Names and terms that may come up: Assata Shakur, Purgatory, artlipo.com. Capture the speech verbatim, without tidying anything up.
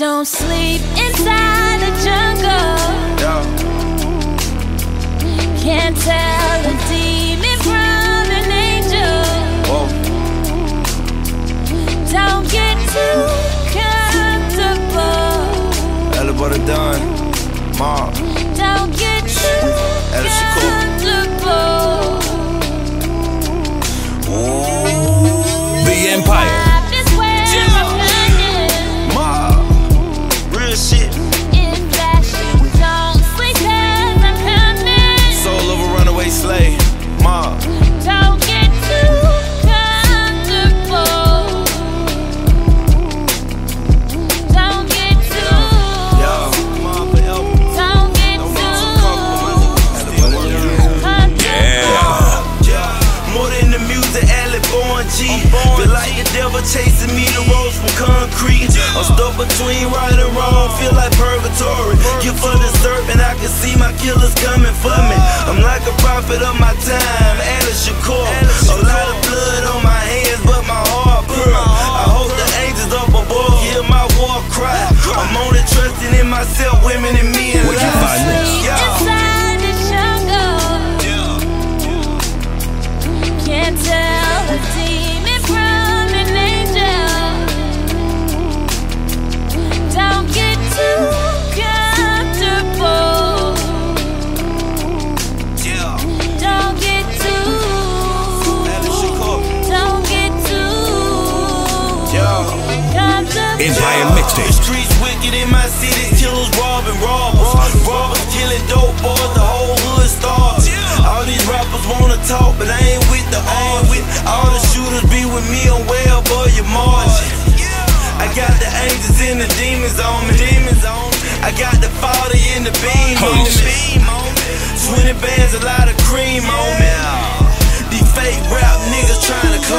Don't sleep inside the jungle. Yo. Can't tell a demon from an angel. Whoa. Don't get too comfortable. Ella butter done, mom. Don't get too Ella comfortable. Ooh, the empire. Chasing me, the roads from concrete. I'm stuck between right and wrong, feel like purgatory. You're for the serpent, I can see my killers coming for me. I'm like a prophet of my time, Assata Shakur. A lot of blood on my hands, but my heart pure. I hope the angels up above hear my war cry. I'm only trusting in myself, women and men. What you find next? Inside the jungle, can't tell the demon from. Empire mixtape. Streets wicked in my city, killers robbing robbers, robbers killing dope boys, the whole hood starves. All these rappers wanna talk, but I ain't with the odds. All the shooters be with me, I'm way above your margin. I got the angels and the demons on me. I got the father in the beam on me. Twenty bands, a lot of cream on me. These fake rap niggas trying to